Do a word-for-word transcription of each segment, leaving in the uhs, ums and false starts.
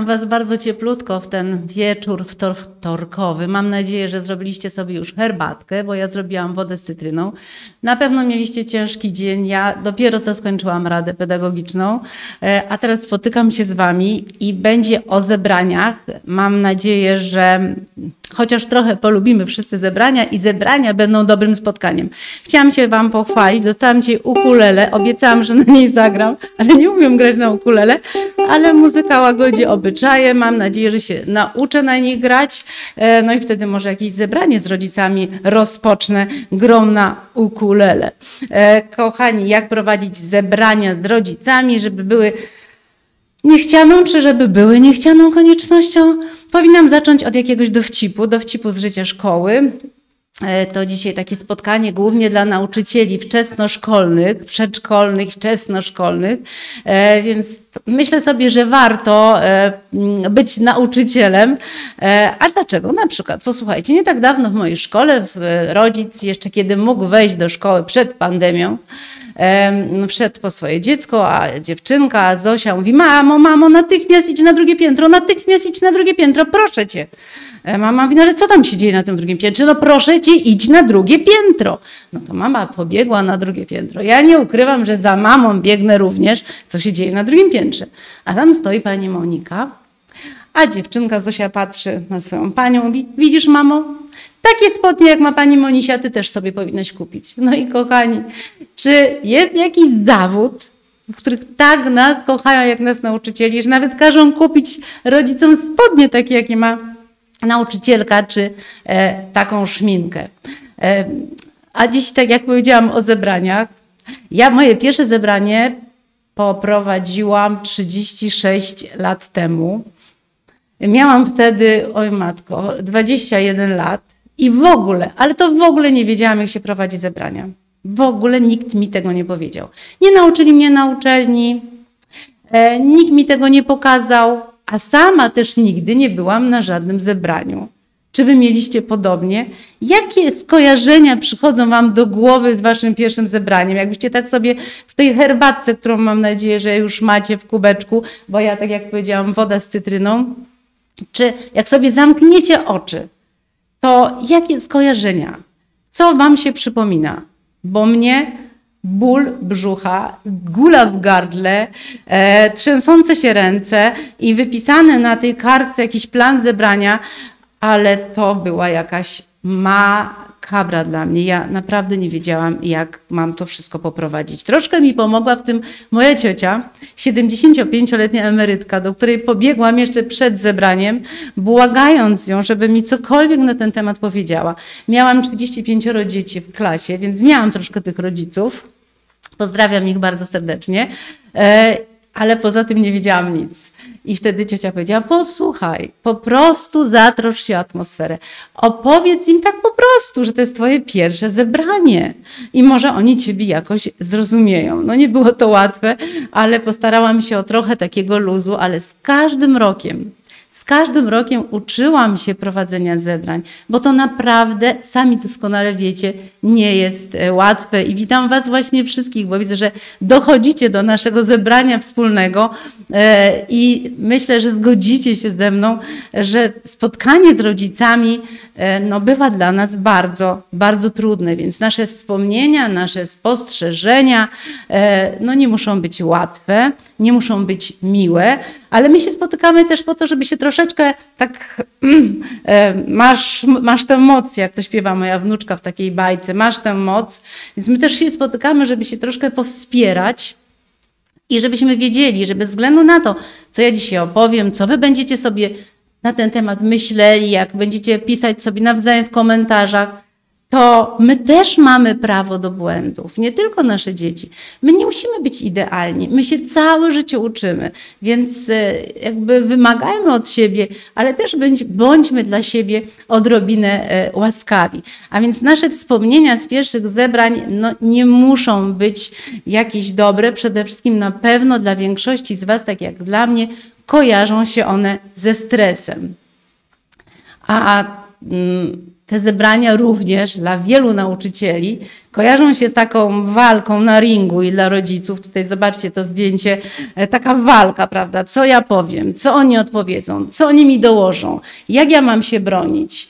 Witam Was bardzo cieplutko w ten wieczór wtorkowy. Mam nadzieję, że zrobiliście sobie już herbatkę, bo ja zrobiłam wodę z cytryną. Na pewno mieliście ciężki dzień. Ja dopiero co skończyłam radę pedagogiczną, a teraz spotykam się z Wami i będzie o zebraniach. Mam nadzieję, że chociaż trochę polubimy wszyscy zebrania i zebrania będą dobrym spotkaniem. Chciałam się Wam pochwalić. Dostałam dzisiaj ukulele. Obiecałam, że na niej zagram, ale nie umiem grać na ukulele, ale muzyka łagodzi obyczaje. Mam nadzieję, że się nauczę na niej grać. No i wtedy może jakieś zebranie z rodzicami rozpocznę grą na ukulele. Kochani, jak prowadzić zebrania z rodzicami, żeby były niechcianą, czy żeby były niechcianą koniecznością? Powinnam zacząć od jakiegoś dowcipu, dowcipu z życia szkoły. To dzisiaj takie spotkanie głównie dla nauczycieli wczesnoszkolnych, przedszkolnych, wczesnoszkolnych, więc myślę sobie, że warto być nauczycielem. A dlaczego? Na przykład, posłuchajcie, nie tak dawno w mojej szkole rodzic, jeszcze kiedy mógł wejść do szkoły przed pandemią, wszedł po swoje dziecko, a dziewczynka Zosia mówi: mamo, mamo, natychmiast idź na drugie piętro, natychmiast idź na drugie piętro, proszę cię. Mama mówi: no ale co tam się dzieje na tym drugim piętrze? No proszę cię, idź na drugie piętro. No to mama pobiegła na drugie piętro. Ja nie ukrywam, że za mamą biegnę również, co się dzieje na drugim piętrze. A tam stoi pani Monika, a dziewczynka Zosia patrzy na swoją panią, mówi: widzisz, mamo, takie spodnie jak ma pani Monisia, ty też sobie powinnaś kupić. No i kochani, czy jest jakiś zawód, w których tak nas kochają jak nas nauczycieli, że nawet każą kupić rodzicom spodnie takie, jakie ma nauczycielka, czy e, taką szminkę. E, a dziś, tak jak powiedziałam, o zebraniach. Ja moje pierwsze zebranie poprowadziłam trzydzieści sześć lat temu. Miałam wtedy, oj matko, dwadzieścia jeden lat i w ogóle, ale to w ogóle nie wiedziałam, jak się prowadzi zebrania. W ogóle nikt mi tego nie powiedział. Nie nauczyli mnie na uczelni, e, nikt mi tego nie pokazał, a sama też nigdy nie byłam na żadnym zebraniu. Czy wy mieliście podobnie? Jakie skojarzenia przychodzą wam do głowy z waszym pierwszym zebraniem? Jakbyście tak sobie w tej herbatce, którą mam nadzieję, że już macie w kubeczku, bo ja, tak jak powiedziałam, woda z cytryną, czy jak sobie zamkniecie oczy, to jakie skojarzenia? Co wam się przypomina? Bo mnie ból brzucha, gula w gardle, e, trzęsące się ręce i wypisany na tej kartce jakiś plan zebrania, ale to była jakaś makabra dla mnie. Ja naprawdę nie wiedziałam, jak mam to wszystko poprowadzić. Troszkę mi pomogła w tym moja ciocia, siedemdziesięciopięcioletnia emerytka, do której pobiegłam jeszcze przed zebraniem, błagając ją, żeby mi cokolwiek na ten temat powiedziała. Miałam trzydzieści pięć dzieci w klasie, więc miałam troszkę tych rodziców. Pozdrawiam ich bardzo serdecznie. Ale poza tym nie wiedziałam nic. I wtedy ciocia powiedziała: posłuchaj, po prostu zatrosz się o atmosferę. Opowiedz im tak po prostu, że to jest twoje pierwsze zebranie i może oni ciebie jakoś zrozumieją. No nie było to łatwe, ale postarałam się o trochę takiego luzu, ale z każdym rokiem, z każdym rokiem uczyłam się prowadzenia zebrań, bo to naprawdę, sami doskonale wiecie, nie jest łatwe. I witam was właśnie wszystkich, bo widzę, że dochodzicie do naszego zebrania wspólnego i myślę, że zgodzicie się ze mną, że spotkanie z rodzicami no, bywa dla nas bardzo, bardzo trudne, więc nasze wspomnienia, nasze spostrzeżenia no, nie muszą być łatwe, nie muszą być miłe, ale my się spotykamy też po to, żeby się troszeczkę tak masz, masz tę moc, jak to śpiewa moja wnuczka w takiej bajce, masz tę moc, więc my też się spotykamy, żeby się troszkę powspierać i żebyśmy wiedzieli, że bez względu na to, co ja dzisiaj opowiem, co wy będziecie sobie na ten temat myśleli, jak będziecie pisać sobie nawzajem w komentarzach, to my też mamy prawo do błędów, nie tylko nasze dzieci. My nie musimy być idealni, my się całe życie uczymy, więc jakby wymagajmy od siebie, ale też bądźmy dla siebie odrobinę łaskawi. A więc nasze wspomnienia z pierwszych zebrań no, nie muszą być jakieś dobre, przede wszystkim na pewno dla większości z was, tak jak dla mnie, kojarzą się one ze stresem. A te zebrania również dla wielu nauczycieli kojarzą się z taką walką na ringu i dla rodziców. Tutaj zobaczcie to zdjęcie, taka walka, prawda? Co ja powiem, co oni odpowiedzą, co oni mi dołożą, jak ja mam się bronić.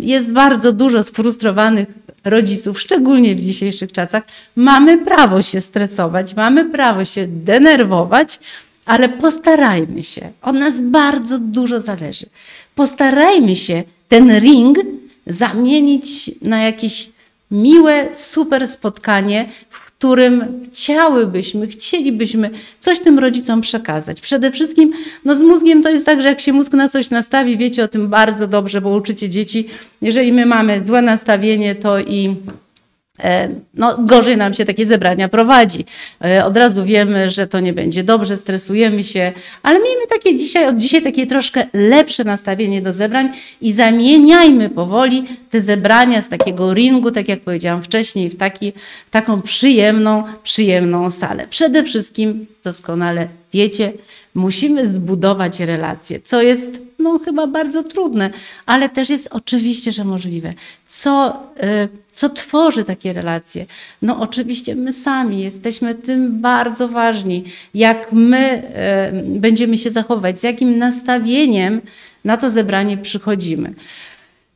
Jest bardzo dużo sfrustrowanych rodziców, szczególnie w dzisiejszych czasach. Mamy prawo się stresować, mamy prawo się denerwować, ale postarajmy się. Od nas bardzo dużo zależy. Postarajmy się ten ring zamienić na jakieś miłe, super spotkanie, w którym chciałybyśmy, chcielibyśmy coś tym rodzicom przekazać. Przede wszystkim no z mózgiem to jest tak, że jak się mózg na coś nastawi, wiecie o tym bardzo dobrze, bo uczycie dzieci. Jeżeli my mamy złe nastawienie, to i... no gorzej nam się takie zebrania prowadzi. Od razu wiemy, że to nie będzie dobrze, stresujemy się, ale miejmy takie dzisiaj, od dzisiaj takie troszkę lepsze nastawienie do zebrań i zamieniajmy powoli te zebrania z takiego ringu, tak jak powiedziałam wcześniej, w, taki, w taką przyjemną, przyjemną salę. Przede wszystkim, doskonale wiecie, musimy zbudować relacje, co jest no, chyba bardzo trudne, ale też jest oczywiście, że możliwe. Co... Yy, Co tworzy takie relacje? No oczywiście my sami jesteśmy tym bardzo ważni. Jak my y, będziemy się zachować, z jakim nastawieniem na to zebranie przychodzimy.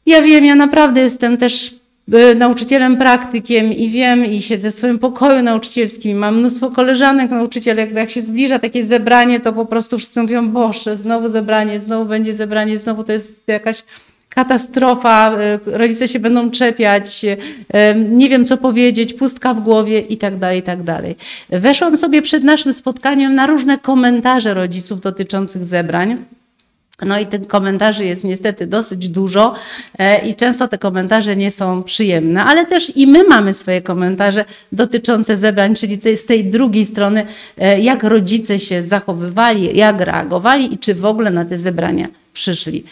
Ja wiem, ja naprawdę jestem też y, nauczycielem, praktykiem i wiem, i siedzę w swoim pokoju nauczycielskim, mam mnóstwo koleżanek nauczycielek, jak się zbliża takie zebranie, to po prostu wszyscy mówią, Boże, znowu zebranie, znowu będzie zebranie, znowu to jest jakaś... katastrofa, rodzice się będą czepiać, nie wiem co powiedzieć, pustka w głowie i tak dalej, i tak dalej. Weszłam sobie przed naszym spotkaniem na różne komentarze rodziców dotyczących zebrań. No i tych komentarzy jest niestety dosyć dużo i często te komentarze nie są przyjemne, ale też i my mamy swoje komentarze dotyczące zebrań, czyli z tej drugiej strony, jak rodzice się zachowywali, jak reagowali i czy w ogóle na te zebrania przyszli.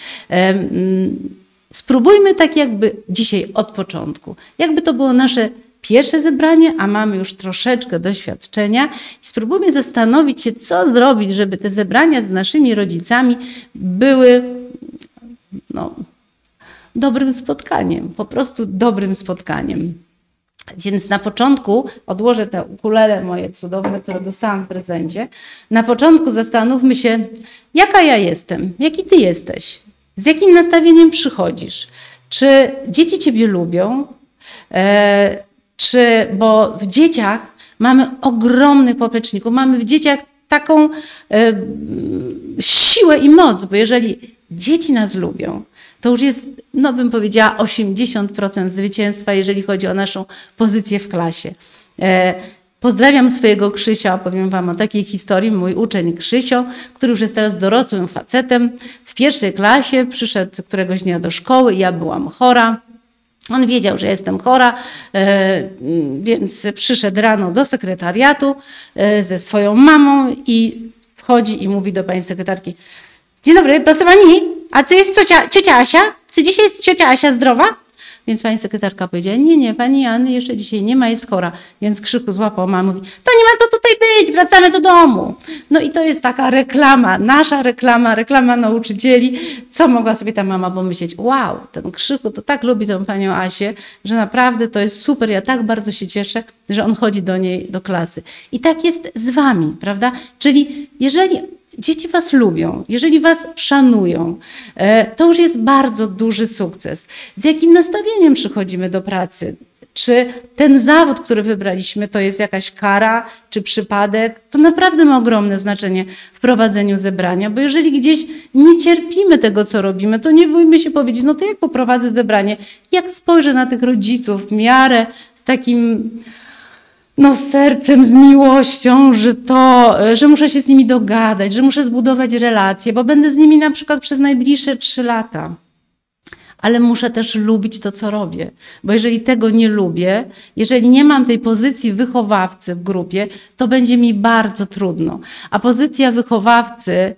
Spróbujmy tak jakby dzisiaj od początku. Jakby to było nasze pierwsze zebranie, a mamy już troszeczkę doświadczenia i spróbujmy zastanowić się, co zrobić, żeby te zebrania z naszymi rodzicami były no, dobrym spotkaniem, po prostu dobrym spotkaniem. Więc na początku, odłożę te ukulele moje cudowne, które dostałam w prezencie, na początku zastanówmy się, jaka ja jestem, jaki ty jesteś, z jakim nastawieniem przychodzisz, czy dzieci ciebie lubią, e Czy, bo w dzieciach mamy ogromnych popleczników, mamy w dzieciach taką e, siłę i moc, bo jeżeli dzieci nas lubią, to już jest, no bym powiedziała, osiemdziesiąt procent zwycięstwa, jeżeli chodzi o naszą pozycję w klasie. E, Pozdrawiam swojego Krzysia, opowiem wam o takiej historii. Mój uczeń Krzysio, który już jest teraz dorosłym facetem, w pierwszej klasie przyszedł któregoś dnia do szkoły, ja byłam chora. On wiedział, że jestem chora, więc przyszedł rano do sekretariatu ze swoją mamą i wchodzi i mówi do pani sekretarki: dzień dobry, proszę pani, a co jest ciocia, ciocia Asia? Czy dzisiaj jest ciocia Asia zdrowa? Więc pani sekretarka powiedziała: nie, nie, pani Anny jeszcze dzisiaj nie ma, jest chora. Więc Krzyku złapał mamę, mówi: to nie ma co tutaj być, wracamy do domu. No i to jest taka reklama, nasza reklama, reklama nauczycieli. Co mogła sobie ta mama pomyśleć? Wow, ten Krzyku to tak lubi tą panią Asię, że naprawdę to jest super, ja tak bardzo się cieszę, że on chodzi do niej, do klasy. I tak jest z wami, prawda? Czyli jeżeli dzieci was lubią, jeżeli was szanują, to już jest bardzo duży sukces. Z jakim nastawieniem przychodzimy do pracy? Czy ten zawód, który wybraliśmy, to jest jakaś kara czy przypadek? To naprawdę ma ogromne znaczenie w prowadzeniu zebrania, bo jeżeli gdzieś nie cierpimy tego, co robimy, to nie bójmy się powiedzieć, no to jak poprowadzę zebranie? Jak spojrzę na tych rodziców w miarę z takim... no z sercem, z miłością, że to, że muszę się z nimi dogadać, że muszę zbudować relacje, bo będę z nimi na przykład przez najbliższe trzy lata. Ale muszę też lubić to, co robię. Bo jeżeli tego nie lubię, jeżeli nie mam tej pozycji wychowawcy w grupie, to będzie mi bardzo trudno. A pozycja wychowawcy,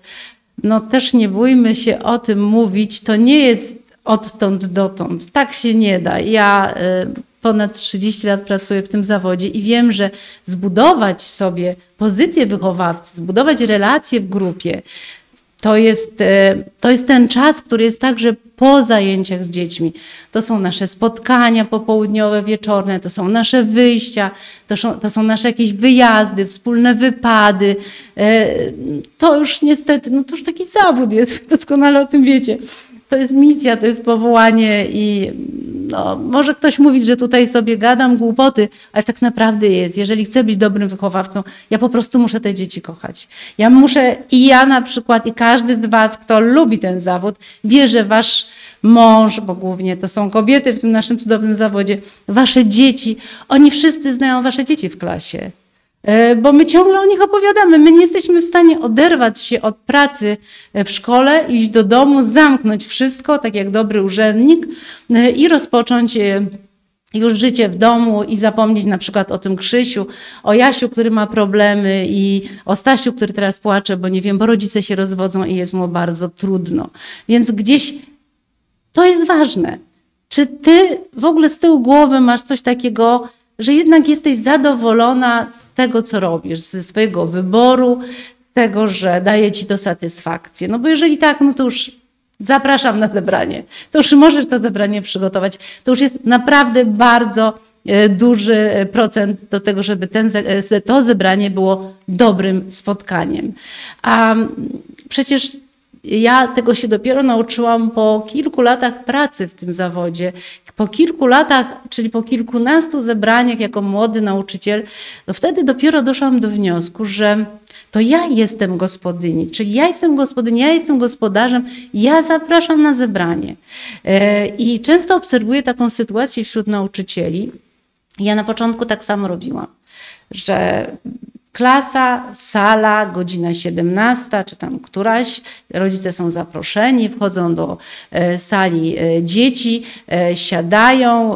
no też nie bójmy się o tym mówić, to nie jest odtąd dotąd. Tak się nie da. Ja... Y Ponad trzydzieści lat pracuję w tym zawodzie i wiem, że zbudować sobie pozycję wychowawcy, zbudować relacje w grupie, To jest, to jest ten czas, który jest także po zajęciach z dziećmi. To są nasze spotkania popołudniowe, wieczorne, to są nasze wyjścia, to są, to są nasze jakieś wyjazdy, wspólne wypady. To już niestety, no to już taki zawód jest, doskonale o tym wiecie. To jest misja, to jest powołanie i no, może ktoś mówić, że tutaj sobie gadam głupoty, ale tak naprawdę jest. Jeżeli chcę być dobrym wychowawcą, ja po prostu muszę te dzieci kochać. Ja muszę, i ja na przykład, i każdy z was, kto lubi ten zawód, wie, że wasz mąż, bo głównie to są kobiety w tym naszym cudownym zawodzie, wasze dzieci, oni wszyscy znają wasze dzieci w klasie. Bo my ciągle o nich opowiadamy. My nie jesteśmy w stanie oderwać się od pracy w szkole, iść do domu, zamknąć wszystko, tak jak dobry urzędnik, i rozpocząć już życie w domu i zapomnieć na przykład o tym Krzysiu, o Jasiu, który ma problemy, i o Stasiu, który teraz płacze, bo nie wiem, bo rodzice się rozwodzą i jest mu bardzo trudno. Więc gdzieś to jest ważne. Czy ty w ogóle z tyłu głowy masz coś takiego, że jednak jesteś zadowolona z tego, co robisz, ze swojego wyboru, z tego, że daje ci to satysfakcję. No bo jeżeli tak, no to już zapraszam na zebranie. To już możesz to zebranie przygotować. To już jest naprawdę bardzo duży procent do tego, żeby ten, to zebranie było dobrym spotkaniem. A przecież ja tego się dopiero nauczyłam po kilku latach pracy w tym zawodzie. Po kilku latach, czyli po kilkunastu zebraniach jako młody nauczyciel, to wtedy dopiero doszłam do wniosku, że to ja jestem gospodyni, czyli ja jestem gospodyni, ja jestem gospodarzem, ja zapraszam na zebranie. I często obserwuję taką sytuację wśród nauczycieli. Ja na początku tak samo robiłam, że klasa, sala, godzina siedemnasta, czy tam któraś, rodzice są zaproszeni, wchodzą do sali dzieci, siadają.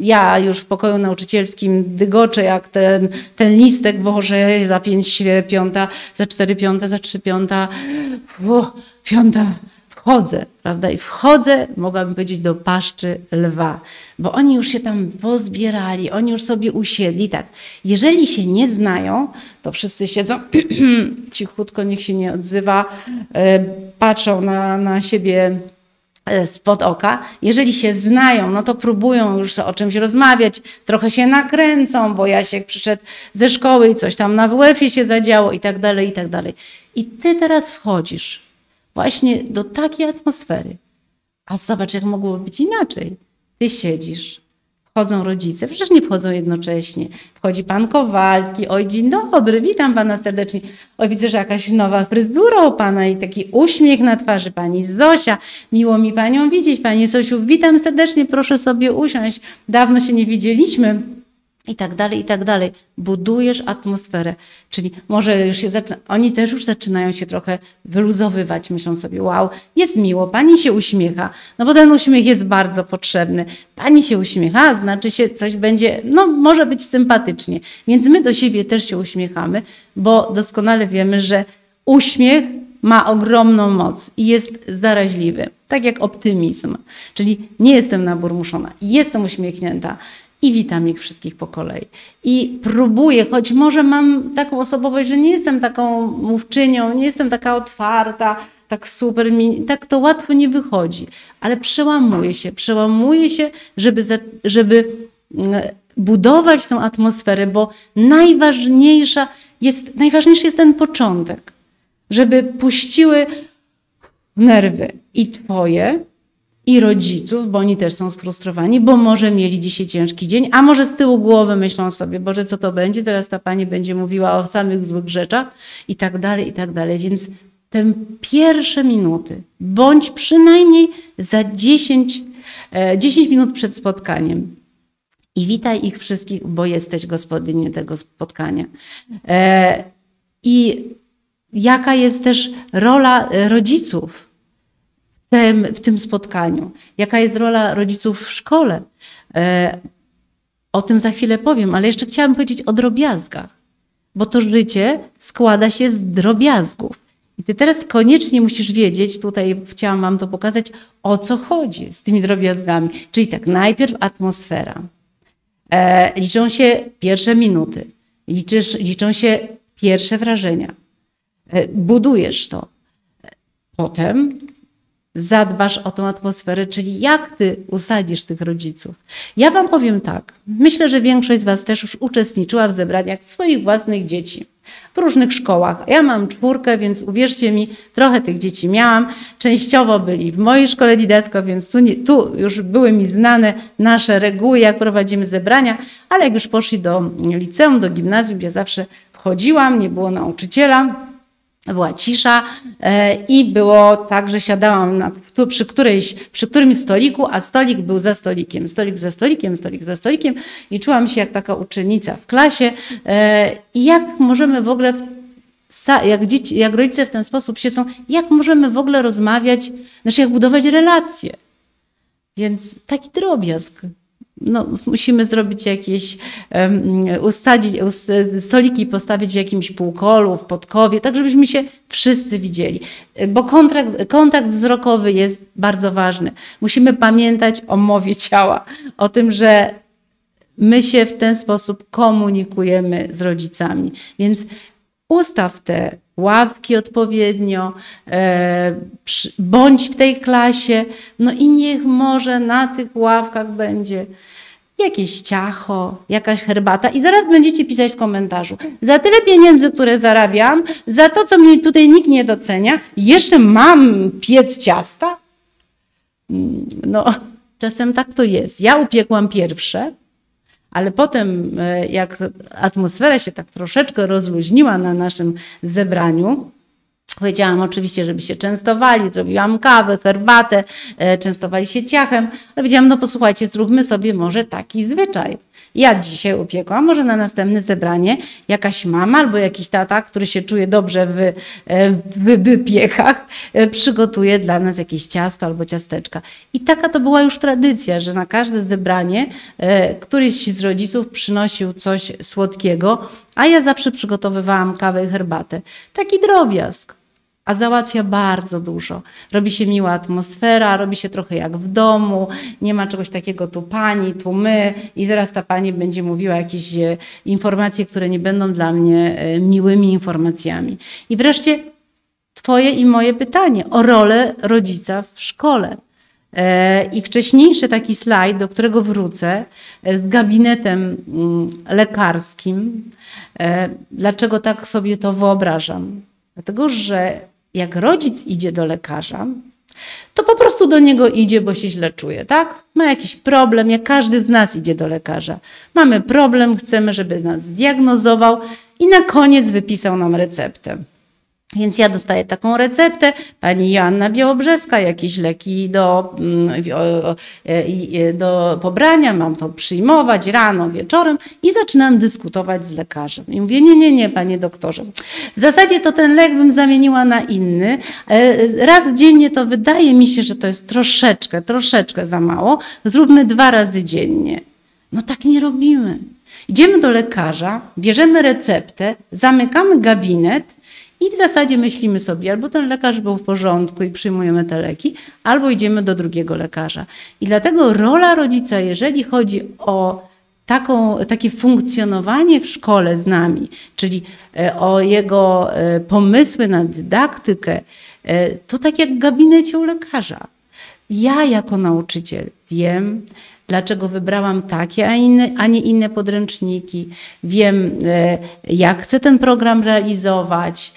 Ja już w pokoju nauczycielskim dygoczę jak ten, ten listek, Boże, za pięć piąta, za cztery piąta, za trzy piąta, o, piąta. Wchodzę, prawda? I wchodzę, mogłabym powiedzieć, do paszczy lwa, bo oni już się tam pozbierali, oni już sobie usiedli. Tak, jeżeli się nie znają, to wszyscy siedzą cichutko, nikt się nie odzywa, patrzą na, na siebie spod oka. Jeżeli się znają, no to próbują już o czymś rozmawiać, trochę się nakręcą, bo Jasiek przyszedł ze szkoły i coś tam na W F-ie się zadziało i tak dalej, i tak dalej. I ty teraz wchodzisz właśnie do takiej atmosfery. A zobacz, jak mogło być inaczej. Ty siedzisz, wchodzą rodzice, przecież nie wchodzą jednocześnie. Wchodzi pan Kowalski, oj dzień dobry, witam pana serdecznie. Oj, widzę, że jakaś nowa fryzura u pana i taki uśmiech na twarzy. Pani Zosia, miło mi panią widzieć. Pani Zosiu, witam serdecznie, proszę sobie usiąść. Dawno się nie widzieliśmy. I tak dalej, i tak dalej. Budujesz atmosferę, czyli może już się zaczyna, oni też już zaczynają się trochę wyluzowywać, myślą sobie, wow, jest miło, pani się uśmiecha, no bo ten uśmiech jest bardzo potrzebny. Pani się uśmiecha, znaczy się coś będzie, no może być sympatycznie, więc my do siebie też się uśmiechamy, bo doskonale wiemy, że uśmiech ma ogromną moc i jest zaraźliwy, tak jak optymizm, czyli nie jestem naburmuszona, jestem uśmiechnięta, i witam ich wszystkich po kolei. I próbuję, choć może mam taką osobowość, że nie jestem taką mówczynią, nie jestem taka otwarta, tak super, mi, tak to łatwo nie wychodzi. Ale przełamuję się, przełamuję się, żeby, za, żeby budować tą atmosferę, bo najważniejsza jest, najważniejszy jest ten początek, żeby puściły nerwy i twoje, i rodziców, bo oni też są sfrustrowani, bo może mieli dzisiaj ciężki dzień, a może z tyłu głowy myślą sobie, Boże, co to będzie, teraz ta pani będzie mówiła o samych złych rzeczach i tak dalej, i tak dalej. Więc te pierwsze minuty, bądź przynajmniej za dziesięć, dziesięć minut przed spotkaniem, i witaj ich wszystkich, bo jesteś gospodynią tego spotkania. I jaka jest też rola rodziców w tym spotkaniu? Jaka jest rola rodziców w szkole? O tym za chwilę powiem, ale jeszcze chciałam powiedzieć o drobiazgach, bo to życie składa się z drobiazgów. I ty teraz koniecznie musisz wiedzieć, tutaj chciałam wam to pokazać, o co chodzi z tymi drobiazgami. Czyli tak, najpierw atmosfera. Liczą się pierwsze minuty, liczysz, liczą się pierwsze wrażenia. Budujesz to. potem zadbasz o tą atmosferę, czyli jak ty usadzisz tych rodziców. Ja wam powiem tak, myślę, że większość z was też już uczestniczyła w zebraniach swoich własnych dzieci w różnych szkołach. Ja mam czwórkę, więc uwierzcie mi, trochę tych dzieci miałam. Częściowo byli w mojej szkole Didasko, więc tu, nie, tu już były mi znane nasze reguły, jak prowadzimy zebrania, ale jak już poszli do liceum, do gimnazjum, ja zawsze wchodziłam, nie było nauczyciela. Była cisza i było tak, że siadałam na, tu, przy, którejś, przy którymś stoliku, a stolik był za stolikiem, stolik za stolikiem, stolik za stolikiem i czułam się jak taka uczennica w klasie. I jak możemy w ogóle, jak, dzieci, jak rodzice w ten sposób siedzą, jak możemy w ogóle rozmawiać, znaczy jak budować relacje? Więc taki drobiazg. No, musimy zrobić jakieś, um, usadzić, us, stoliki postawić w jakimś półkolu, w podkowie, tak żebyśmy się wszyscy widzieli. Bo kontrakt, kontakt wzrokowy jest bardzo ważny. Musimy pamiętać o mowie ciała, o tym, że my się w ten sposób komunikujemy z rodzicami. Więc ustaw te ławki odpowiednio, e, przy, bądź w tej klasie, no i niech może na tych ławkach będzie jakieś ciacho, jakaś herbata i zaraz będziecie pisać w komentarzu. Za tyle pieniędzy, które zarabiam, za to, co mnie tutaj nikt nie docenia, jeszcze mam piec ciasta? No, czasem tak to jest. Ja upiekłam pierwsze. Ale potem, jak atmosfera się tak troszeczkę rozluźniła na naszym zebraniu, powiedziałam oczywiście, żeby się częstowali, zrobiłam kawę, herbatę, częstowali się ciachem, ale powiedziałam, no posłuchajcie, zróbmy sobie może taki zwyczaj. Ja dzisiaj upiekłam, może na następne zebranie jakaś mama albo jakiś tata, który się czuje dobrze w, w wypiekach, przygotuje dla nas jakieś ciasto albo ciasteczka. I taka to była już tradycja, że na każde zebranie któryś z rodziców przynosił coś słodkiego, a ja zawsze przygotowywałam kawę i herbatę. Taki drobiazg, a załatwia bardzo dużo. Robi się miła atmosfera, robi się trochę jak w domu, nie ma czegoś takiego tu pani, tu my i zaraz ta pani będzie mówiła jakieś informacje, które nie będą dla mnie miłymi informacjami. I wreszcie twoje i moje pytanie o rolę rodzica w szkole. I wcześniejszy taki slajd, do którego wrócę, z gabinetem lekarskim. Dlaczego tak sobie to wyobrażam? Dlatego, że jak rodzic idzie do lekarza, to po prostu do niego idzie, bo się źle czuje, tak? Ma jakiś problem, jak każdy z nas idzie do lekarza. Mamy problem, chcemy, żeby nas zdiagnozował i na koniec wypisał nam receptę. Więc ja dostaję taką receptę, pani Joanna Białobrzeska, jakieś leki do, do pobrania, mam to przyjmować rano, wieczorem i zaczynam dyskutować z lekarzem. I mówię, nie, nie, nie, panie doktorze, w zasadzie to ten lek bym zamieniła na inny. Raz dziennie to wydaje mi się, że to jest troszeczkę, troszeczkę za mało, zróbmy dwa razy dziennie. No tak nie robimy. Idziemy do lekarza, bierzemy receptę, zamykamy gabinet, i w zasadzie myślimy sobie, albo ten lekarz był w porządku i przyjmujemy te leki, albo idziemy do drugiego lekarza. I dlatego rola rodzica, jeżeli chodzi o taką, takie funkcjonowanie w szkole z nami, czyli o jego pomysły na dydaktykę, to tak jak w gabinecie u lekarza. Ja jako nauczyciel wiem, dlaczego wybrałam takie, a, inne, a nie inne podręczniki. Wiem, jak chcę ten program realizować.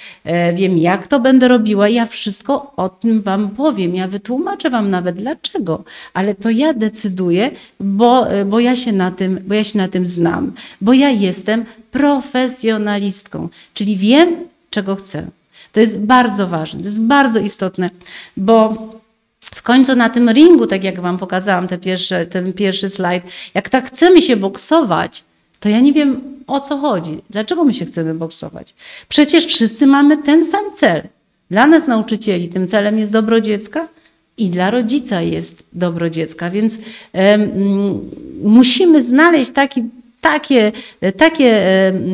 Wiem, jak to będę robiła. Ja wszystko o tym wam powiem. Ja wytłumaczę wam nawet dlaczego. Ale to ja decyduję, bo, bo, ja się na tym, bo ja się na tym znam. Bo ja jestem profesjonalistką. Czyli wiem, czego chcę. To jest bardzo ważne. To jest bardzo istotne, bo w końcu na tym ringu, tak jak wam pokazałam te pierwsze, ten pierwszy slajd, jak tak chcemy się boksować, to ja nie wiem, o co chodzi. Dlaczego my się chcemy boksować? Przecież wszyscy mamy ten sam cel. Dla nas nauczycieli tym celem jest dobro dziecka i dla rodzica jest dobro dziecka. Więc um, musimy znaleźć taki takie, takie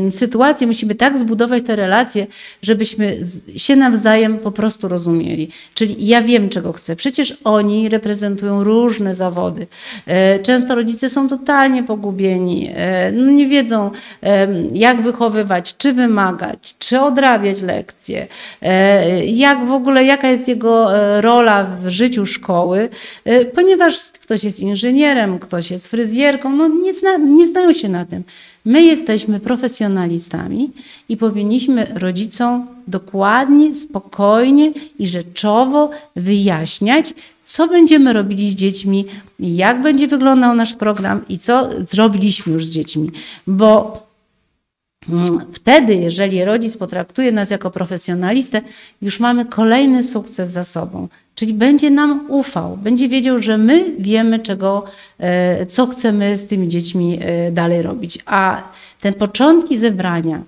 sytuacje, musimy tak zbudować te relacje, żebyśmy się nawzajem po prostu rozumieli. Czyli ja wiem, czego chcę. Przecież oni reprezentują różne zawody. Często rodzice są totalnie pogubieni. No nie wiedzą, jak wychowywać, czy wymagać, czy odrabiać lekcje, jak w ogóle, jaka jest jego rola w życiu szkoły, ponieważ ktoś jest inżynierem, ktoś jest fryzjerką, no nie, zna, nie znają się na tym. My jesteśmy profesjonalistami i powinniśmy rodzicom dokładnie, spokojnie i rzeczowo wyjaśniać, co będziemy robili z dziećmi, jak będzie wyglądał nasz program i co zrobiliśmy już z dziećmi. Bo wtedy, jeżeli rodzic potraktuje nas jako profesjonalistę, już mamy kolejny sukces za sobą. Czyli będzie nam ufał, będzie wiedział, że my wiemy, czego, co chcemy z tymi dziećmi dalej robić. A te początki zebrania,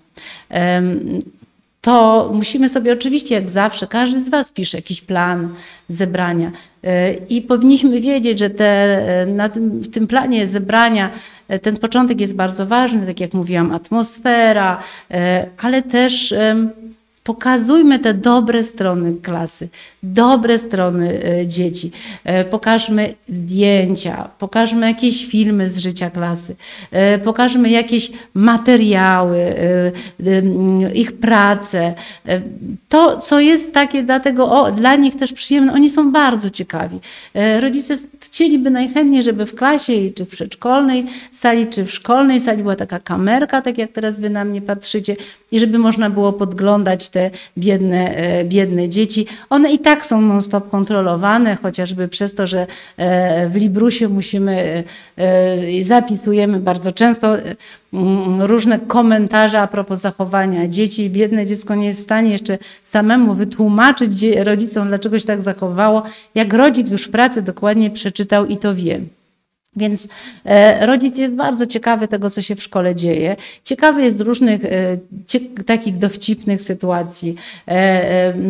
to musimy sobie oczywiście, jak zawsze, każdy z Was pisze jakiś plan zebrania i powinniśmy wiedzieć, że te, na tym, w tym planie zebrania ten początek jest bardzo ważny, tak jak mówiłam, atmosfera, ale też pokazujmy te dobre strony klasy, dobre strony dzieci. Pokażmy zdjęcia, pokażmy jakieś filmy z życia klasy, pokażmy jakieś materiały, ich pracę. To, co jest takie dlatego o, dla nich też przyjemne, oni są bardzo ciekawi. Rodzice chcieliby najchętniej, żeby w klasie, czy w przedszkolnej sali, czy w szkolnej sali była taka kamerka, tak jak teraz Wy na mnie patrzycie, i żeby można było podglądać te Te biedne, biedne dzieci. One i tak są non-stop kontrolowane, chociażby przez to, że w Librusie musimy, zapisujemy bardzo często różne komentarze a propos zachowania dzieci. Biedne dziecko nie jest w stanie jeszcze samemu wytłumaczyć rodzicom, dlaczego się tak zachowało, jak rodzic już w pracy dokładnie przeczytał i to wie. Więc rodzic jest bardzo ciekawy tego, co się w szkole dzieje. Ciekawy jest różnych takich dowcipnych sytuacji,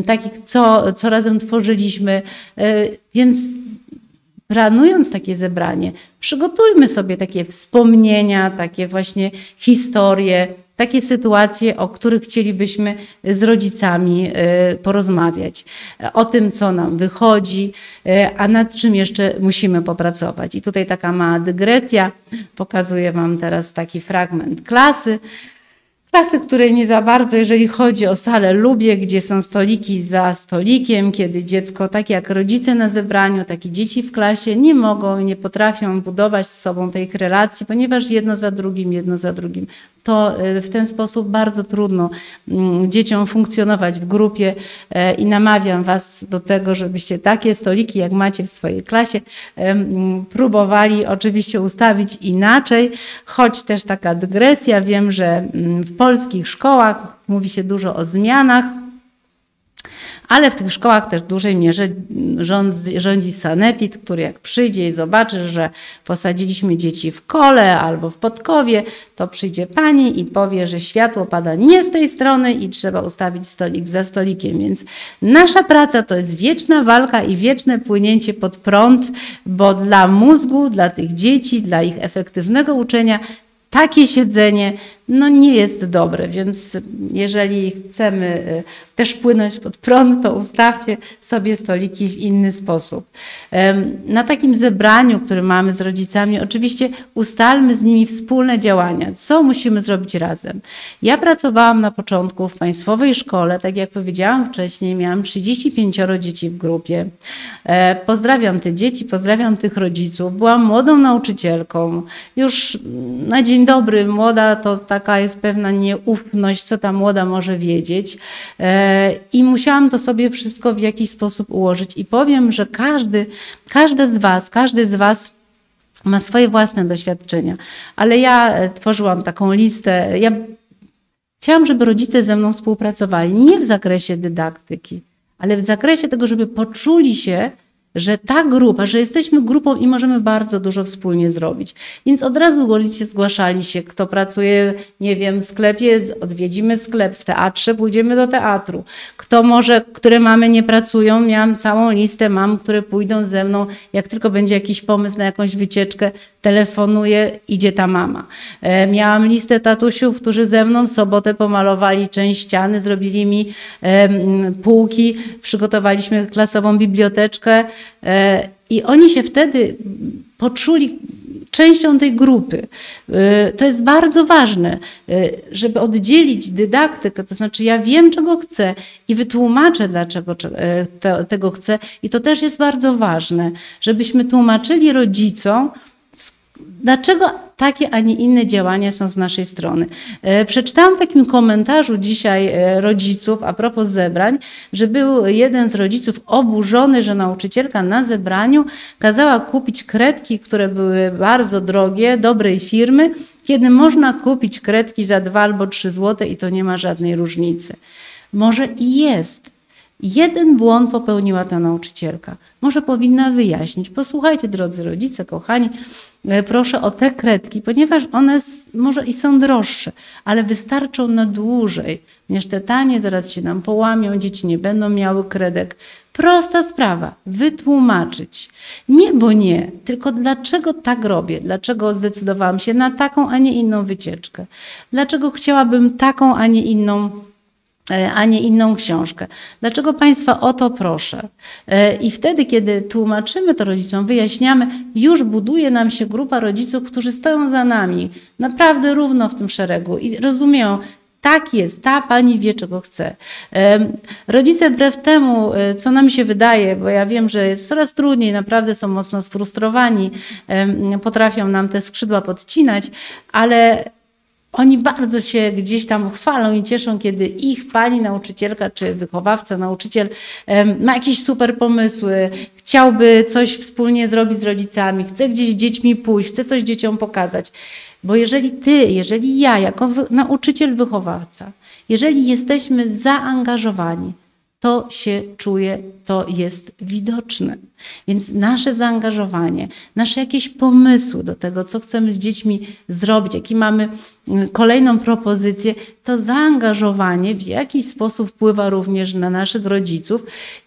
takich, co, co razem tworzyliśmy. Więc planując takie zebranie, przygotujmy sobie takie wspomnienia, takie właśnie historie, takie sytuacje, o których chcielibyśmy z rodzicami porozmawiać. O tym, co nam wychodzi, a nad czym jeszcze musimy popracować. I tutaj taka mała dygresja. Pokazuję Wam teraz taki fragment klasy. Klasy, której nie za bardzo, jeżeli chodzi o salę, lubię, gdzie są stoliki za stolikiem, kiedy dziecko, tak jak rodzice na zebraniu, tak i dzieci w klasie, nie mogą, nie potrafią budować z sobą tej relacji, ponieważ jedno za drugim, jedno za drugim. To w ten sposób bardzo trudno dzieciom funkcjonować w grupie i namawiam Was do tego, żebyście takie stoliki, jak macie w swojej klasie, próbowali oczywiście ustawić inaczej, choć też taka dygresja, wiem, że w polskich szkołach mówi się dużo o zmianach, ale w tych szkołach też w dużej mierze rządzi, rządzi sanepid, który jak przyjdzie i zobaczy, że posadziliśmy dzieci w kole albo w podkowie, to przyjdzie pani i powie, że światło pada nie z tej strony i trzeba ustawić stolik za stolikiem. Więc nasza praca to jest wieczna walka i wieczne płynięcie pod prąd, bo dla mózgu, dla tych dzieci, dla ich efektywnego uczenia takie siedzenie no nie jest dobre, więc jeżeli chcemy też płynąć pod prąd, to ustawcie sobie stoliki w inny sposób. Na takim zebraniu, które mamy z rodzicami, oczywiście ustalmy z nimi wspólne działania, co musimy zrobić razem. Ja pracowałam na początku w państwowej szkole, tak jak powiedziałam wcześniej, miałam trzydzieści pięć dzieci w grupie. Pozdrawiam te dzieci, pozdrawiam tych rodziców. Byłam młodą nauczycielką, już na dzień dobry młoda to tak taka jest pewna nieufność, co ta młoda może wiedzieć. I musiałam to sobie wszystko w jakiś sposób ułożyć. I powiem, że każdy, każdy z was, każdy z was ma swoje własne doświadczenia. Ale ja tworzyłam taką listę. Ja chciałam, żeby rodzice ze mną współpracowali. Nie w zakresie dydaktyki, ale w zakresie tego, żeby poczuli się że ta grupa, że jesteśmy grupą i możemy bardzo dużo wspólnie zrobić. Więc od razu ludzie zgłaszali się, kto pracuje, nie wiem, w sklepie, odwiedzimy sklep, w teatrze pójdziemy do teatru. Kto może, które mamy nie pracują, miałam całą listę mam, które pójdą ze mną, jak tylko będzie jakiś pomysł na jakąś wycieczkę, telefonuję, idzie ta mama. E, miałam listę tatusiów, którzy ze mną w sobotę pomalowali część ściany, zrobili mi e, półki, przygotowaliśmy klasową biblioteczkę, i oni się wtedy poczuli częścią tej grupy. To jest bardzo ważne, żeby oddzielić dydaktykę, to znaczy ja wiem, czego chcę i wytłumaczę, dlaczego tego chcę. I to też jest bardzo ważne, żebyśmy tłumaczyli rodzicom, dlaczego takie, a nie inne działania są z naszej strony. Przeczytałam w takim komentarzu dzisiaj rodziców a propos zebrań, że był jeden z rodziców oburzony, że nauczycielka na zebraniu kazała kupić kredki, które były bardzo drogie, dobrej firmy, kiedy można kupić kredki za dwa albo trzy złote i to nie ma żadnej różnicy. Może i jest. Jeden błąd popełniła ta nauczycielka. Może powinna wyjaśnić. Posłuchajcie, drodzy rodzice, kochani, proszę o te kredki, ponieważ one może i są droższe, ale wystarczą na dłużej. Ponieważ te tanie zaraz się nam połamią, dzieci nie będą miały kredek. Prosta sprawa, wytłumaczyć. Nie, bo nie, tylko dlaczego tak robię? Dlaczego zdecydowałam się na taką, a nie inną wycieczkę? Dlaczego chciałabym taką, a nie inną a nie inną książkę. Dlaczego Państwa o to proszę? I wtedy, kiedy tłumaczymy to rodzicom, wyjaśniamy, już buduje nam się grupa rodziców, którzy stoją za nami, naprawdę równo w tym szeregu i rozumieją, tak jest, ta pani wie, czego chce. Rodzice wbrew temu, co nam się wydaje, bo ja wiem, że jest coraz trudniej, naprawdę są mocno sfrustrowani, potrafią nam te skrzydła podcinać, ale oni bardzo się gdzieś tam chwalą i cieszą, kiedy ich pani nauczycielka czy wychowawca, nauczyciel ma jakieś super pomysły, chciałby coś wspólnie zrobić z rodzicami, chce gdzieś z dziećmi pójść, chce coś dzieciom pokazać. Bo jeżeli ty, jeżeli ja jako wy- nauczyciel, wychowawca, jeżeli jesteśmy zaangażowani, to się czuje, to jest widoczne. Więc nasze zaangażowanie, nasze jakieś pomysły do tego, co chcemy z dziećmi zrobić, jaki mamy kolejną propozycję, to zaangażowanie w jakiś sposób wpływa również na naszych rodziców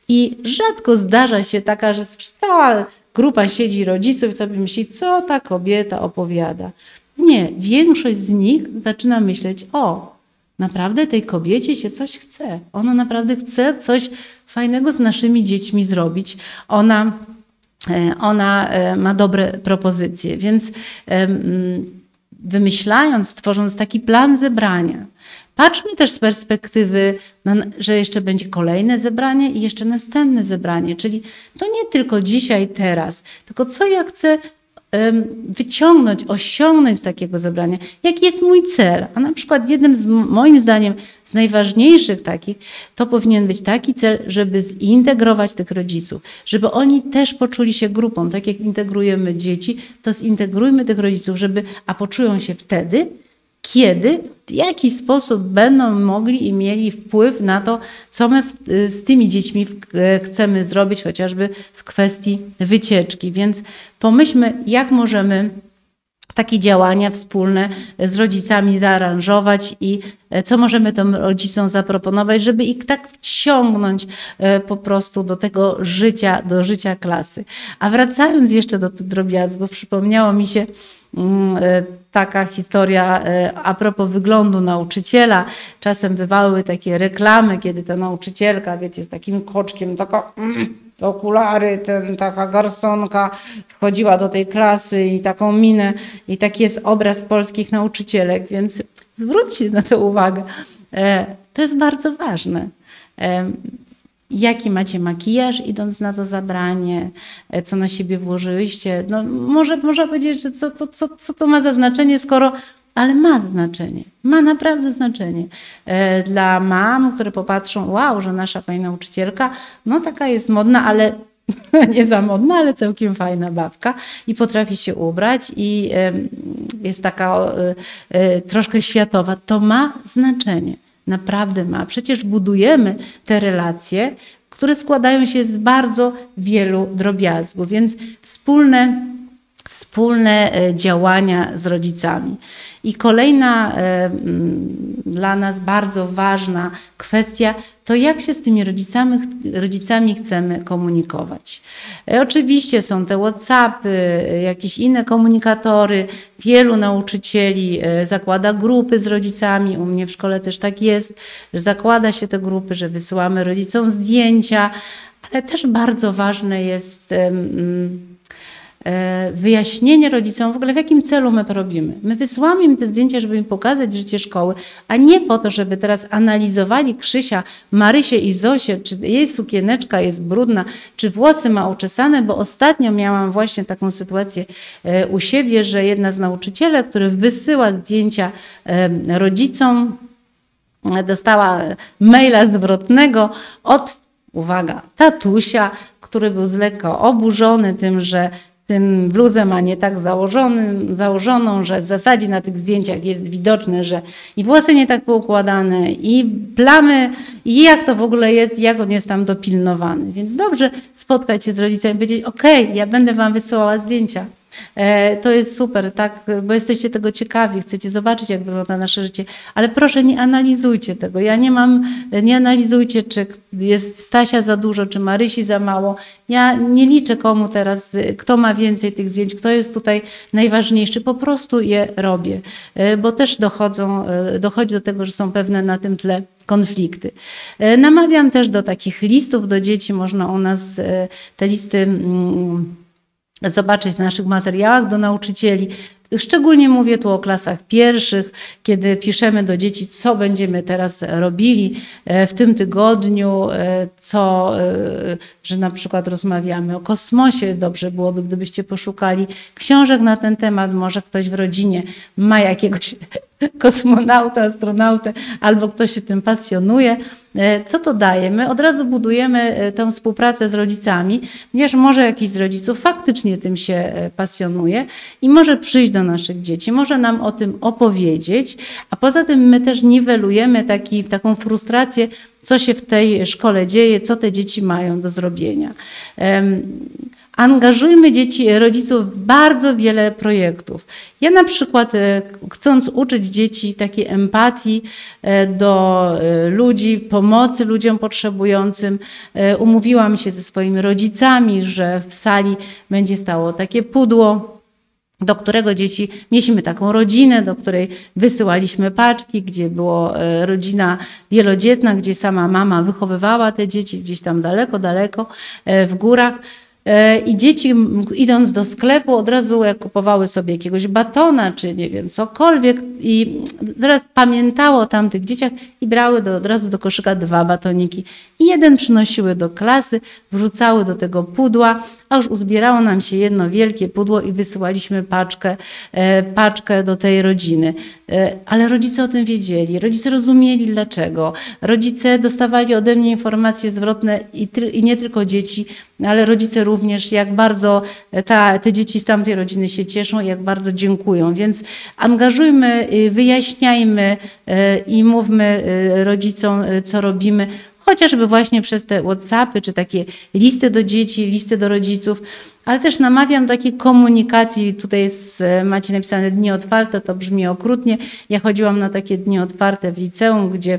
i rzadko zdarza się taka, że cała grupa siedzi rodziców i sobie myśli, co ta kobieta opowiada. Nie, większość z nich zaczyna myśleć, o, naprawdę tej kobiecie się coś chce. Ona naprawdę chce coś fajnego z naszymi dziećmi zrobić. Ona, ona ma dobre propozycje, więc wymyślając, tworząc taki plan zebrania, patrzmy też z perspektywy, że jeszcze będzie kolejne zebranie i jeszcze następne zebranie, czyli to nie tylko dzisiaj, teraz, tylko co ja chcę wyciągnąć, osiągnąć z takiego zebrania, jaki jest mój cel. A na przykład jednym z moim zdaniem z najważniejszych takich, to powinien być taki cel, żeby zintegrować tych rodziców, żeby oni też poczuli się grupą, tak jak integrujemy dzieci, to zintegrujmy tych rodziców, żeby, a poczują się wtedy, kiedy, w jaki sposób będą mogli i mieli wpływ na to, co my z tymi dziećmi chcemy zrobić, chociażby w kwestii wycieczki. Więc pomyślmy, jak możemy takie działania wspólne z rodzicami zaaranżować i co możemy tym rodzicom zaproponować, żeby ich tak wciągnąć po prostu do tego życia, do życia klasy. A wracając jeszcze do tych drobiazgów, przypomniało mi się taka historia a propos wyglądu nauczyciela. Czasem bywały takie reklamy, kiedy ta nauczycielka, wiecie, z takim koczkiem, taka mm, okulary, ten, taka garsonka wchodziła do tej klasy i taką minę. I taki jest obraz polskich nauczycielek, więc zwróćcie na to uwagę. To jest bardzo ważne. Jaki macie makijaż, idąc na to zabranie, co na siebie włożyliście. No, może można powiedzieć, że co, co, co, co to ma za znaczenie, skoro... Ale ma znaczenie, ma naprawdę znaczenie. Dla mam, które popatrzą, wow, że nasza pani nauczycielka, no taka jest modna, ale nie za modna, ale całkiem fajna babka i potrafi się ubrać i jest taka troszkę światowa. To ma znaczenie. Naprawdę ma. Przecież budujemy te relacje które składają się z bardzo wielu drobiazgów, więc wspólne, wspólne działania z rodzicami. I kolejna dla nas bardzo ważna kwestia to jak się z tymi rodzicami, rodzicami chcemy komunikować. Oczywiście są te WhatsAppy, jakieś inne komunikatory. Wielu nauczycieli zakłada grupy z rodzicami. U mnie w szkole też tak jest, że zakłada się te grupy, że wysyłamy rodzicom zdjęcia, ale też bardzo ważne jest wyjaśnienie rodzicom w ogóle, w jakim celu my to robimy. My wysyłamy im te zdjęcia, żeby im pokazać życie szkoły, a nie po to, żeby teraz analizowali Krzysia, Marysię i Zosię, czy jej sukieneczka jest brudna, czy włosy ma uczesane, bo ostatnio miałam właśnie taką sytuację u siebie, że jedna z nauczycielek, która wysyła zdjęcia rodzicom, dostała maila zwrotnego od, uwaga, tatusia, który był z lekko oburzony tym, że tym bluzę ma nie tak założonym, założoną, że w zasadzie na tych zdjęciach jest widoczne, że i włosy nie tak poukładane, i plamy, i jak to w ogóle jest, jak on jest tam dopilnowany. Więc dobrze spotkać się z rodzicami i powiedzieć, okej, ja będę wam wysyłała zdjęcia. To jest super, tak, bo jesteście tego ciekawi, chcecie zobaczyć, jak wygląda nasze życie, ale proszę nie analizujcie tego. Ja nie mam, nie analizujcie, czy jest Stasia za dużo, czy Marysi za mało. Ja nie liczę komu teraz, kto ma więcej tych zdjęć, kto jest tutaj najważniejszy, po prostu je robię, bo też dochodzą, dochodzi do tego, że są pewne na tym tle konflikty. Namawiam też do takich listów do dzieci, można u nas te listy zobaczyć w naszych materiałach do nauczycieli. Szczególnie mówię tu o klasach pierwszych, kiedy piszemy do dzieci, co będziemy teraz robili w tym tygodniu, co, że na przykład rozmawiamy o kosmosie. Dobrze byłoby, gdybyście poszukali książek na ten temat. Może ktoś w rodzinie ma jakiegoś kosmonauta, astronautę, albo ktoś się tym pasjonuje. Co to daje? My od razu budujemy tę współpracę z rodzicami, ponieważ może jakiś z rodziców faktycznie tym się pasjonuje i może przyjść do naszych dzieci, może nam o tym opowiedzieć, a poza tym my też niwelujemy taki, taką frustrację, co się w tej szkole dzieje, co te dzieci mają do zrobienia. Um, Angażujmy dzieci, rodziców w bardzo wiele projektów. Ja na przykład, chcąc uczyć dzieci takiej empatii do ludzi, pomocy ludziom potrzebującym, umówiłam się ze swoimi rodzicami, że w sali będzie stało takie pudło, do którego dzieci, mieliśmy taką rodzinę, do której wysyłaliśmy paczki, gdzie była rodzina wielodzietna, gdzie sama mama wychowywała te dzieci gdzieś tam daleko, daleko w górach. I dzieci, idąc do sklepu, od razu jak kupowały sobie jakiegoś batona, czy nie wiem, cokolwiek, i zaraz pamiętało o tamtych dzieciach i brały do, od razu do koszyka dwa batoniki. I jeden przynosiły do klasy, wrzucały do tego pudła, a już uzbierało nam się jedno wielkie pudło i wysyłaliśmy paczkę, paczkę do tej rodziny. Ale rodzice o tym wiedzieli, rodzice rozumieli dlaczego. Rodzice dostawali ode mnie informacje zwrotne i, i nie tylko dzieci, ale rodzice również, jak bardzo ta, te dzieci z tamtej rodziny się cieszą i jak bardzo dziękują. Więc angażujmy, wyjaśniajmy i mówmy rodzicom, co robimy, chociażby właśnie przez te WhatsAppy, czy takie listy do dzieci, listy do rodziców, ale też namawiam do takiej komunikacji. Tutaj jest, macie napisane dni otwarte, to brzmi okrutnie. Ja chodziłam na takie dni otwarte w liceum, gdzie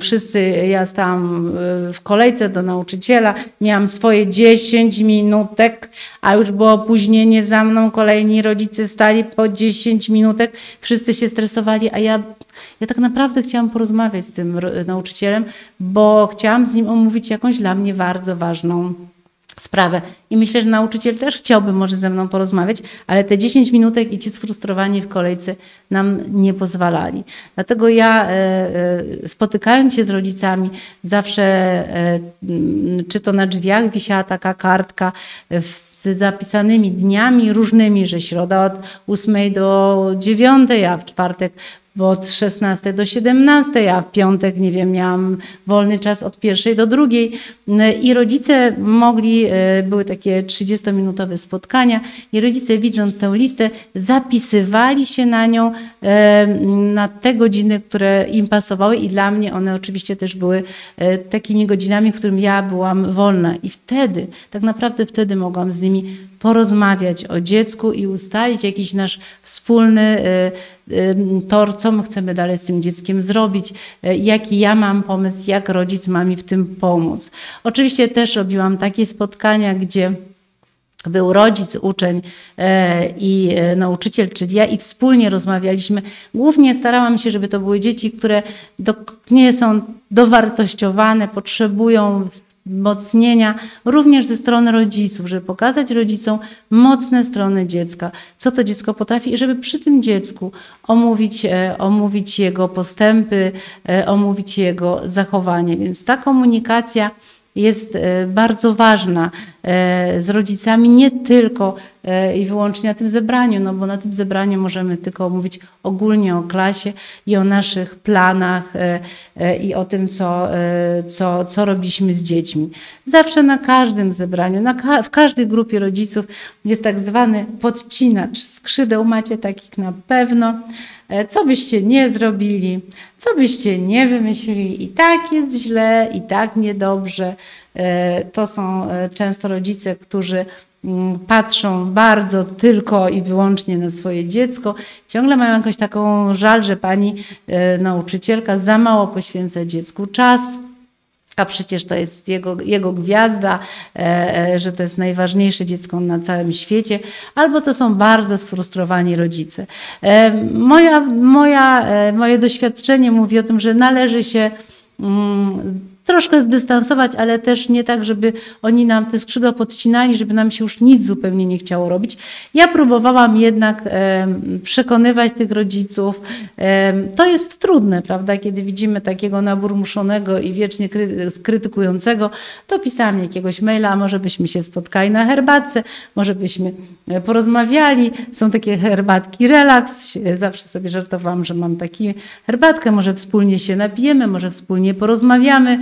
wszyscy, ja stałam w kolejce do nauczyciela, miałam swoje dziesięć minutek, a już było opóźnienie za mną, kolejni rodzice stali po dziesięć minutek, wszyscy się stresowali, a ja, ja tak naprawdę chciałam porozmawiać z tym nauczycielem, bo chciałam z nim omówić jakąś dla mnie bardzo ważną sprawę. I myślę, że nauczyciel też chciałby może ze mną porozmawiać, ale te dziesięć minutek i ci sfrustrowani w kolejce nam nie pozwalali. Dlatego ja, spotykając się z rodzicami, zawsze, czy to na drzwiach wisiała taka kartka z zapisanymi dniami różnymi, że środa od ósmej do dziewiątej, a w czwartek bo od szesnastej do siedemnastej, a w piątek, nie wiem, miałam wolny czas od pierwszej do drugiej i rodzice mogli, były takie trzydziestominutowe spotkania i rodzice, widząc tę listę, zapisywali się na nią, na te godziny, które im pasowały, i dla mnie one oczywiście też były takimi godzinami, w którym ja byłam wolna, i wtedy, tak naprawdę wtedy mogłam z nimi porozmawiać o dziecku i ustalić jakiś nasz wspólny tor, co my chcemy dalej z tym dzieckiem zrobić, jaki ja mam pomysł, jak rodzic ma mi w tym pomóc. Oczywiście też robiłam takie spotkania, gdzie był rodzic, uczeń i nauczyciel, czyli ja, i wspólnie rozmawialiśmy. Głównie starałam się, żeby to były dzieci, które do, nie są dowartościowane, potrzebują wzmocnienia również ze strony rodziców, żeby pokazać rodzicom mocne strony dziecka, co to dziecko potrafi, i żeby przy tym dziecku omówić, omówić jego postępy, omówić jego zachowanie. Więc ta komunikacja jest bardzo ważna z rodzicami, nie tylko i wyłącznie na tym zebraniu, no bo na tym zebraniu możemy tylko mówić ogólnie o klasie i o naszych planach i o tym, co, co, co robiliśmy z dziećmi. Zawsze na każdym zebraniu, na ka w każdej grupie rodziców jest tak zwany podcinacz skrzydeł, macie takich na pewno. Co byście nie zrobili, co byście nie wymyślili, i tak jest źle, i tak niedobrze. To są często rodzice, którzy patrzą bardzo tylko i wyłącznie na swoje dziecko. Ciągle mają jakąś taką żal, że pani nauczycielka za mało poświęca dziecku czasu. A przecież to jest jego, jego gwiazda, e, że to jest najważniejsze dziecko na całym świecie. Albo to są bardzo sfrustrowani rodzice. E, moja, moja, e, moje doświadczenie mówi o tym, że należy się mm, troszkę zdystansować, ale też nie tak, żeby oni nam te skrzydła podcinali, żeby nam się już nic zupełnie nie chciało robić. Ja próbowałam jednak e, przekonywać tych rodziców. E, to jest trudne, prawda? Kiedy widzimy takiego naburmuszonego i wiecznie kry krytykującego, to pisałam jakiegoś maila, a może byśmy się spotkali na herbatce, może byśmy porozmawiali. Są takie herbatki relaks. Zawsze sobie żartowałam, że mam taką herbatkę, może wspólnie się napijemy, może wspólnie porozmawiamy,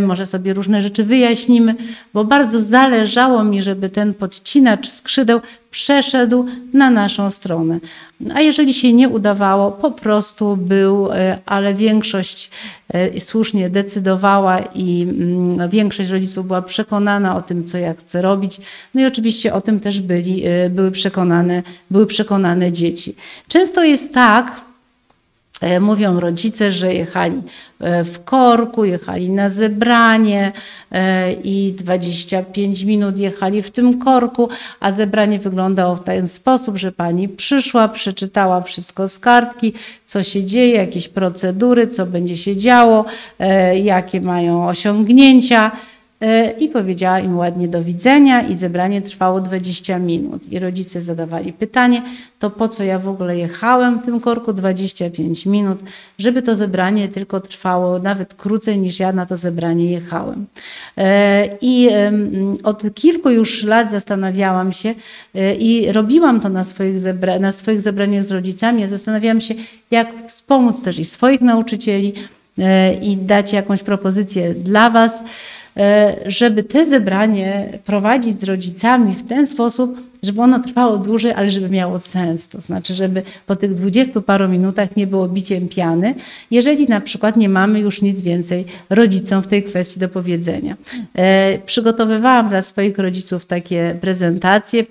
może sobie różne rzeczy wyjaśnimy, bo bardzo zależało mi, żeby ten podcinacz skrzydeł przeszedł na naszą stronę. A jeżeli się nie udawało, po prostu był, ale większość słusznie decydowała i większość rodziców była przekonana o tym, co ja chcę robić. No i oczywiście o tym też byli, były przekonane, były przekonane dzieci. Często jest tak, mówią rodzice, że jechali w korku, jechali na zebranie i dwadzieścia pięć minut jechali w tym korku, a zebranie wyglądało w ten sposób, że pani przyszła, przeczytała wszystko z kartki, co się dzieje, jakieś procedury, co będzie się działo, jakie mają osiągnięcia, i powiedziała im ładnie do widzenia, i zebranie trwało dwadzieścia minut. I rodzice zadawali pytanie, to po co ja w ogóle jechałem w tym korku dwadzieścia pięć minut, żeby to zebranie tylko trwało nawet krócej, niż ja na to zebranie jechałem. I od kilku już lat zastanawiałam się i robiłam to na swoich, zebra na swoich zebraniach z rodzicami. Ja zastanawiałam się, jak wspomóc też i swoich nauczycieli, i dać jakąś propozycję dla was, żeby te zebranie prowadzić z rodzicami w ten sposób, żeby ono trwało dłużej, ale żeby miało sens. To znaczy, żeby po tych dwudziestu paru minutach nie było biciem piany, jeżeli na przykład nie mamy już nic więcej rodzicom w tej kwestii do powiedzenia. E, przygotowywałam dla swoich rodziców takie prezentacje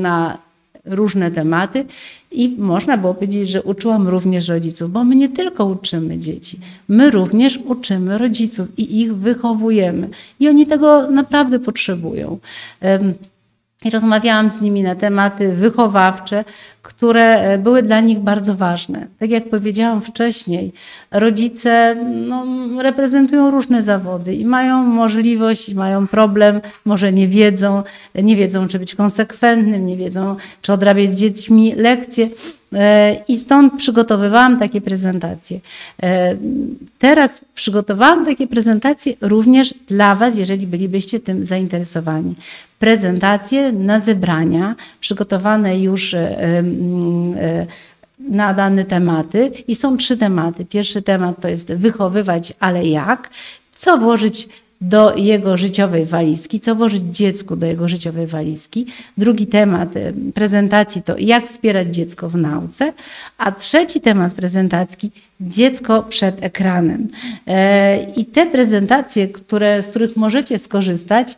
na różne tematy i można było powiedzieć, że uczyłam również rodziców, bo my nie tylko uczymy dzieci, my również uczymy rodziców i ich wychowujemy. I oni tego naprawdę potrzebują. I rozmawiałam z nimi na tematy wychowawcze, które były dla nich bardzo ważne. Tak jak powiedziałam wcześniej, rodzice no, reprezentują różne zawody i mają możliwość, mają problem, może nie wiedzą, nie wiedzą, czy być konsekwentnym, nie wiedzą, czy odrabiać z dziećmi lekcje. I stąd przygotowywałam takie prezentacje. Teraz przygotowałam takie prezentacje również dla was, jeżeli bylibyście tym zainteresowani. Prezentacje na zebrania przygotowane już na dane tematy i są trzy tematy. Pierwszy temat to jest wychowywać, ale jak? Co włożyć do jego życiowej walizki, co włożyć dziecku do jego życiowej walizki. Drugi temat prezentacji to jak wspierać dziecko w nauce, a trzeci temat prezentacji dziecko przed ekranem. I te prezentacje, które, z których możecie skorzystać,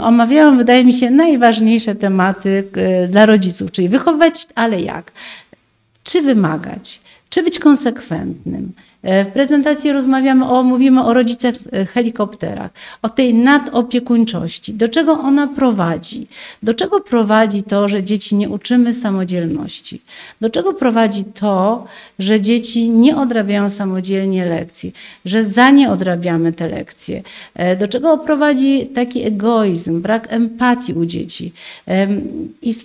omawiałam, wydaje mi się, najważniejsze tematy dla rodziców, czyli wychowywać, ale jak? Czy wymagać? Czy być konsekwentnym? W prezentacji rozmawiamy o, mówimy o rodzicach helikopterach, o tej nadopiekuńczości, do czego ona prowadzi, do czego prowadzi to, że dzieci nie uczymy samodzielności, do czego prowadzi to, że dzieci nie odrabiają samodzielnie lekcji, że za nie odrabiamy te lekcje, do czego prowadzi taki egoizm, brak empatii u dzieci. I w,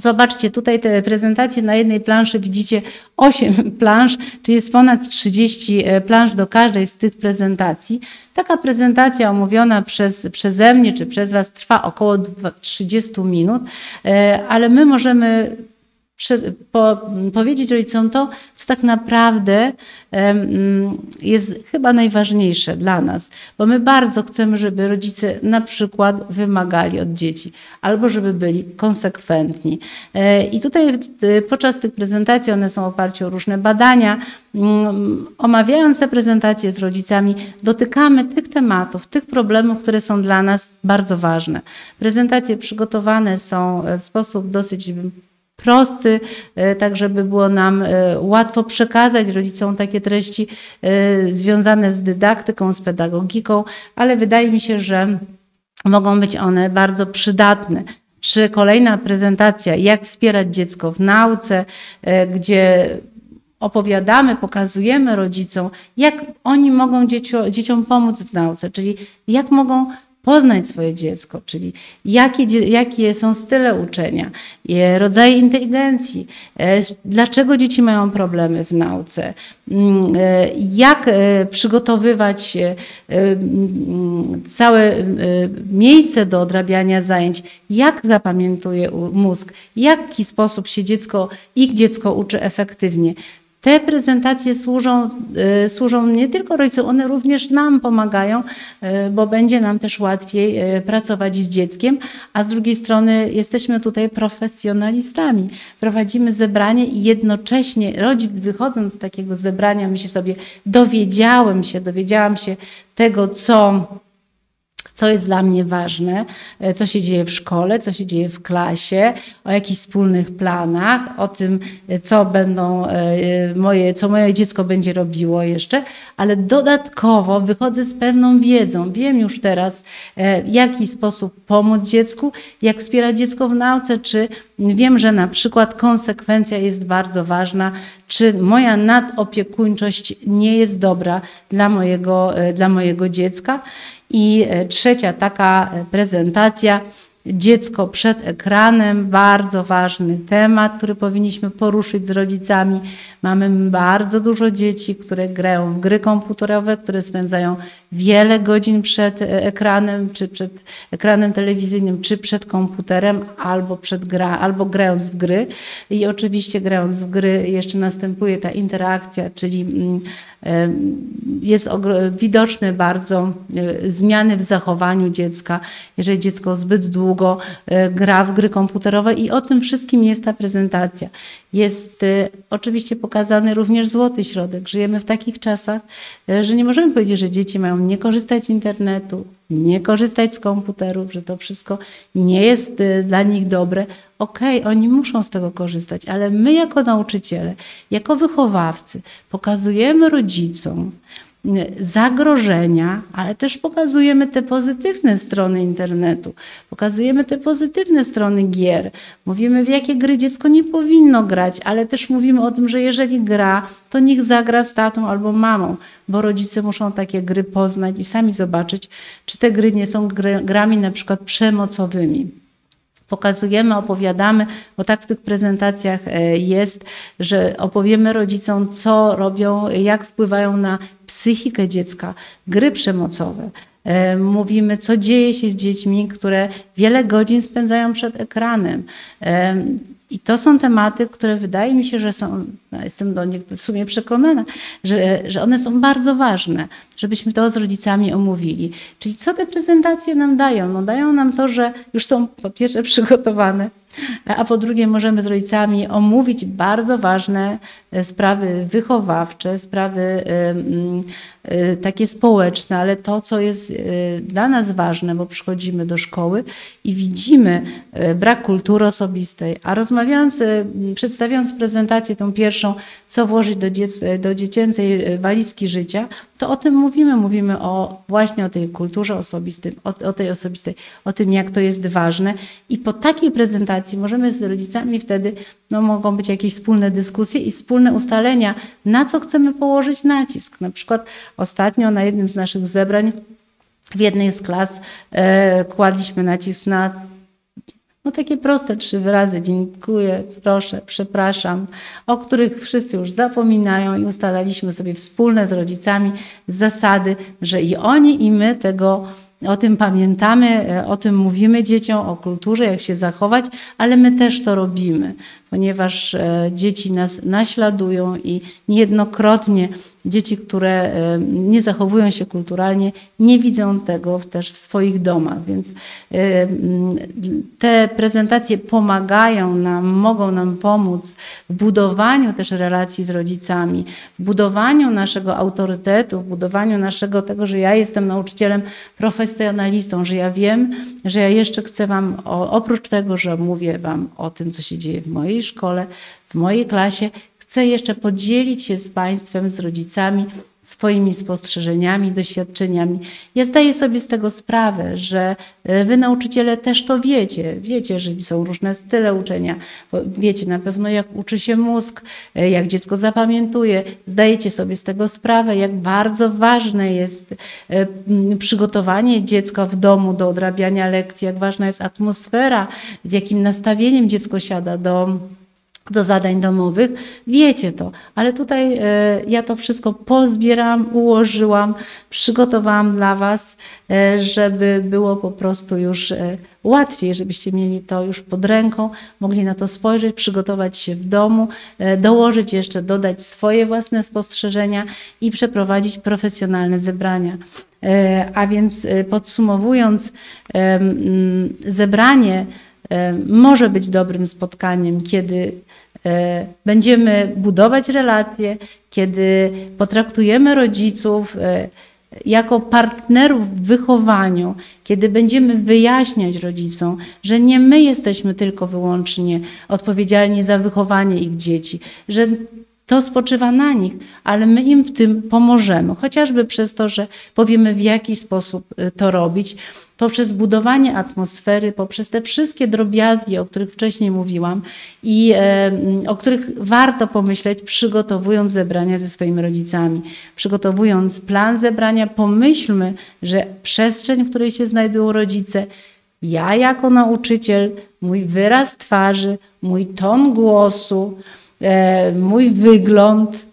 Zobaczcie, tutaj te prezentacje na jednej planszy widzicie osiem plansz, czyli jest ponad trzydzieści plansz do każdej z tych prezentacji. Taka prezentacja omówiona przez, przeze mnie czy przez Was trwa około trzydziestu minut, ale my możemy Po, powiedzieć rodzicom to, co tak naprawdę um, jest chyba najważniejsze dla nas, bo my bardzo chcemy, żeby rodzice na przykład wymagali od dzieci, albo żeby byli konsekwentni. E, I tutaj e, podczas tych prezentacji, one są oparte o różne badania, um, omawiając te prezentacje z rodzicami, dotykamy tych tematów, tych problemów, które są dla nas bardzo ważne. Prezentacje przygotowane są w sposób dosyć prosty, tak żeby było nam łatwo przekazać rodzicom takie treści związane z dydaktyką, z pedagogiką, ale wydaje mi się, że mogą być one bardzo przydatne. Czy kolejna prezentacja, jak wspierać dziecko w nauce, gdzie opowiadamy, pokazujemy rodzicom, jak oni mogą dziecio, dzieciom pomóc w nauce, czyli jak mogą poznać swoje dziecko, czyli jakie, jakie są style uczenia, rodzaje inteligencji, dlaczego dzieci mają problemy w nauce, jak przygotowywać całe miejsce do odrabiania zajęć, jak zapamiętuje mózg, w jaki sposób się dziecko, ich dziecko uczy efektywnie. Te prezentacje służą, służą nie tylko rodzicom, one również nam pomagają, bo będzie nam też łatwiej pracować z dzieckiem, a z drugiej strony jesteśmy tutaj profesjonalistami. Prowadzimy zebranie i jednocześnie rodzic, wychodząc z takiego zebrania, myśli sobie, dowiedziałem się, dowiedziałam się tego, co... co jest dla mnie ważne, co się dzieje w szkole, co się dzieje w klasie, o jakichś wspólnych planach, o tym, co będą moje, co moje dziecko będzie robiło jeszcze, ale dodatkowo wychodzę z pewną wiedzą. Wiem już teraz, w jaki sposób pomóc dziecku, jak wspierać dziecko w nauce, czy wiem, że na przykład konsekwencja jest bardzo ważna, czy moja nadopiekuńczość nie jest dobra dla mojego, dla mojego dziecka. I trzecia taka prezentacja, dziecko przed ekranem, bardzo ważny temat, który powinniśmy poruszyć z rodzicami. Mamy bardzo dużo dzieci, które grają w gry komputerowe, które spędzają wiele godzin przed ekranem, czy przed ekranem telewizyjnym, czy przed komputerem, albo, przed gra, albo grając w gry. I oczywiście grając w gry jeszcze następuje ta interakcja, czyli jest widoczne bardzo zmiany w zachowaniu dziecka, jeżeli dziecko zbyt długo gra w gry komputerowe i o tym wszystkim jest ta prezentacja. Jest oczywiście pokazany również złoty środek. Żyjemy w takich czasach, że nie możemy powiedzieć, że dzieci mają nie korzystać z internetu, nie korzystać z komputerów, że to wszystko nie jest dla nich dobre. Okej, okay, oni muszą z tego korzystać, ale my jako nauczyciele, jako wychowawcy pokazujemy rodzicom zagrożenia, ale też pokazujemy te pozytywne strony internetu, pokazujemy te pozytywne strony gier, mówimy, w jakie gry dziecko nie powinno grać, ale też mówimy o tym, że jeżeli gra, to niech zagra z tatą albo mamą, bo rodzice muszą takie gry poznać i sami zobaczyć, czy te gry nie są gry, grami na przykład przemocowymi. Pokazujemy, opowiadamy, bo tak w tych prezentacjach jest, że opowiemy rodzicom, co robią, jak wpływają na psychikę dziecka gry przemocowe, Mówimy, co dzieje się z dziećmi, które wiele godzin spędzają przed ekranem. I to są tematy, które wydaje mi się, że są, jestem do nich w sumie przekonana, że, że one są bardzo ważne, żebyśmy to z rodzicami omówili. Czyli co te prezentacje nam dają? No dają nam to, że już są po pierwsze przygotowane, a po drugie możemy z rodzicami omówić bardzo ważne sprawy wychowawcze, sprawy takie społeczne, ale to, co jest dla nas ważne, bo przychodzimy do szkoły i widzimy brak kultury osobistej, a rozmawiając, przedstawiając prezentację tą pierwszą, co włożyć do, dziec- do dziecięcej walizki życia, to o tym mówimy, mówimy o, właśnie o tej kulturze osobistej, o, o tej osobistej, o tym, jak to jest ważne i po takiej prezentacji możemy z rodzicami wtedy, no, mogą być jakieś wspólne dyskusje i wspólne ustalenia, na co chcemy położyć nacisk. Na przykład ostatnio na jednym z naszych zebrań w jednej z klas e, kładliśmy nacisk na no, takie proste trzy wyrazy: dziękuję, proszę, przepraszam, o których wszyscy już zapominają i ustalaliśmy sobie wspólne z rodzicami zasady, że i oni, i my tego o tym pamiętamy, o tym mówimy dzieciom, o kulturze, jak się zachować, ale my też to robimy, ponieważ dzieci nas naśladują i niejednokrotnie dzieci, które nie zachowują się kulturalnie, nie widzą tego też w swoich domach. Więc te prezentacje pomagają nam, mogą nam pomóc w budowaniu też relacji z rodzicami, w budowaniu naszego autorytetu, w budowaniu naszego tego, że ja jestem nauczycielem profesjonalistą, że ja wiem, że ja jeszcze chcę wam, oprócz tego, że mówię wam o tym, co się dzieje w mojej szkole, w mojej klasie, chcę jeszcze podzielić się z Państwem, z rodzicami, swoimi spostrzeżeniami, doświadczeniami. Ja zdaję sobie z tego sprawę, że wy, nauczyciele, też to wiecie. Wiecie, że są różne style uczenia. Wiecie na pewno, jak uczy się mózg, jak dziecko zapamiętuje. Zdajecie sobie z tego sprawę, jak bardzo ważne jest przygotowanie dziecka w domu do odrabiania lekcji, jak ważna jest atmosfera, z jakim nastawieniem dziecko siada do do zadań domowych, wiecie to, ale tutaj e, ja to wszystko pozbieram, ułożyłam, przygotowałam dla was, e, żeby było po prostu już e, łatwiej, żebyście mieli to już pod ręką, mogli na to spojrzeć, przygotować się w domu, e, dołożyć jeszcze, dodać swoje własne spostrzeżenia i przeprowadzić profesjonalne zebrania. E, a więc e, podsumowując, e, m, zebranie może być dobrym spotkaniem, kiedy będziemy budować relacje, kiedy potraktujemy rodziców jako partnerów w wychowaniu, kiedy będziemy wyjaśniać rodzicom, że nie my jesteśmy tylko wyłącznie odpowiedzialni za wychowanie ich dzieci, że to spoczywa na nich, ale my im w tym pomożemy, chociażby przez to, że powiemy, w jaki sposób to robić, poprzez budowanie atmosfery, poprzez te wszystkie drobiazgi, o których wcześniej mówiłam i e, o których warto pomyśleć, przygotowując zebrania ze swoimi rodzicami. Przygotowując plan zebrania, pomyślmy, że przestrzeń, w której się znajdują rodzice, ja jako nauczyciel, mój wyraz twarzy, mój ton głosu, mój wygląd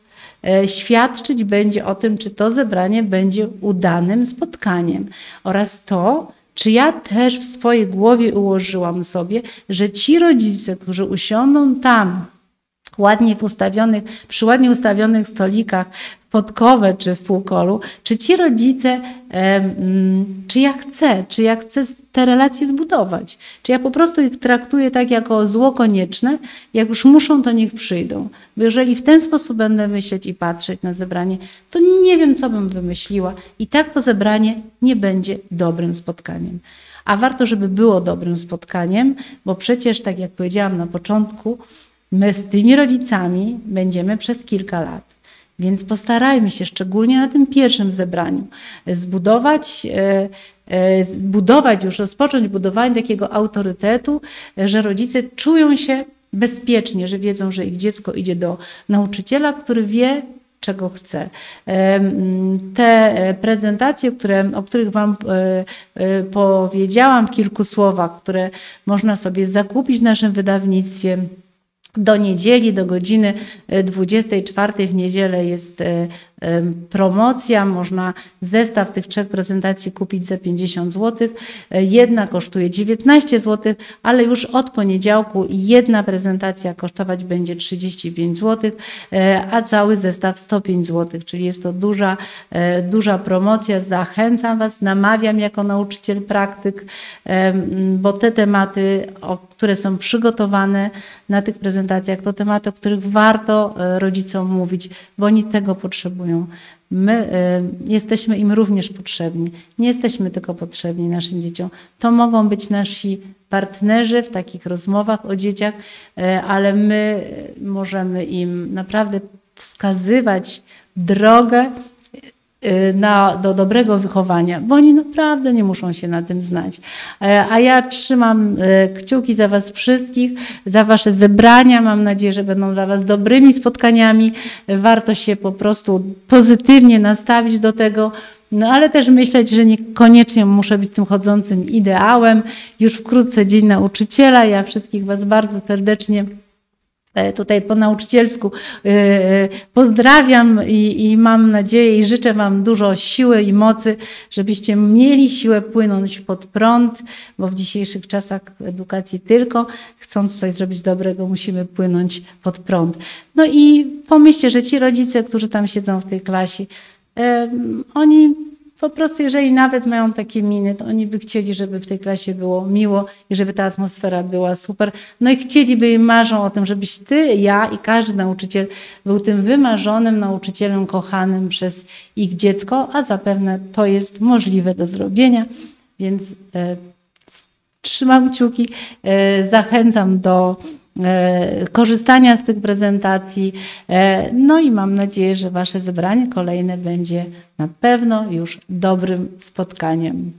świadczyć będzie o tym, czy to zebranie będzie udanym spotkaniem oraz to, czy ja też w swojej głowie ułożyłam sobie, że ci rodzice, którzy usiądą tam ładnie ustawionych, przy ładnie ustawionych stolikach w podkowę czy w półkolu, czy ci rodzice, czy ja chcę, czy ja chcę te relacje zbudować, czy ja po prostu ich traktuję tak jako zło konieczne, jak już muszą, to niech przyjdą. Bo jeżeli w ten sposób będę myśleć i patrzeć na zebranie, to nie wiem, co bym wymyśliła i tak to zebranie nie będzie dobrym spotkaniem. A warto, żeby było dobrym spotkaniem, bo przecież, tak jak powiedziałam na początku, my z tymi rodzicami będziemy przez kilka lat, więc postarajmy się szczególnie na tym pierwszym zebraniu zbudować, zbudować już rozpocząć budowanie takiego autorytetu, że rodzice czują się bezpiecznie, że wiedzą, że ich dziecko idzie do nauczyciela, który wie, czego chcę. Te prezentacje, które, o których wam powiedziałam w kilku słowach, które można sobie zakupić w naszym wydawnictwie, do niedzieli, do godziny dwudziestej czwartej w niedzielę jest promocja. Można zestaw tych trzech prezentacji kupić za pięćdziesiąt złotych. Jedna kosztuje dziewiętnaście złotych, ale już od poniedziałku jedna prezentacja kosztować będzie trzydzieści pięć złotych, a cały zestaw sto pięć złotych, czyli jest to duża, duża promocja. Zachęcam Was, namawiam jako nauczyciel praktyk, bo te tematy, które są przygotowane na tych prezentacjach, to tematy, o których warto rodzicom mówić, bo oni tego potrzebują. My y, jesteśmy im również potrzebni. Nie jesteśmy tylko potrzebni naszym dzieciom. To mogą być nasi partnerzy w takich rozmowach o dzieciach, y, ale my możemy im naprawdę wskazywać drogę Na, do dobrego wychowania, bo oni naprawdę nie muszą się na tym znać. A ja trzymam kciuki za Was wszystkich, za Wasze zebrania. Mam nadzieję, że będą dla Was dobrymi spotkaniami. Warto się po prostu pozytywnie nastawić do tego, no ale też myśleć, że niekoniecznie muszę być tym chodzącym ideałem. Już wkrótce Dzień Nauczyciela. Ja wszystkich Was bardzo serdecznie tutaj po nauczycielsku pozdrawiam i, i mam nadzieję i życzę Wam dużo siły i mocy, żebyście mieli siłę płynąć pod prąd, bo w dzisiejszych czasach edukacji tylko chcąc coś zrobić dobrego musimy płynąć pod prąd. No i pomyślcie, że ci rodzice, którzy tam siedzą w tej klasie, oni po prostu, jeżeli nawet mają takie miny, to oni by chcieli, żeby w tej klasie było miło i żeby ta atmosfera była super. No i chcieliby i marzą o tym, żebyś Ty, ja i każdy nauczyciel był tym wymarzonym nauczycielem kochanym przez ich dziecko, a zapewne to jest możliwe do zrobienia, więc e, trzymam kciuki, e, zachęcam do e, korzystania z tych prezentacji, e, no i mam nadzieję, że Wasze zebranie kolejne będzie na pewno już dobrym spotkaniem.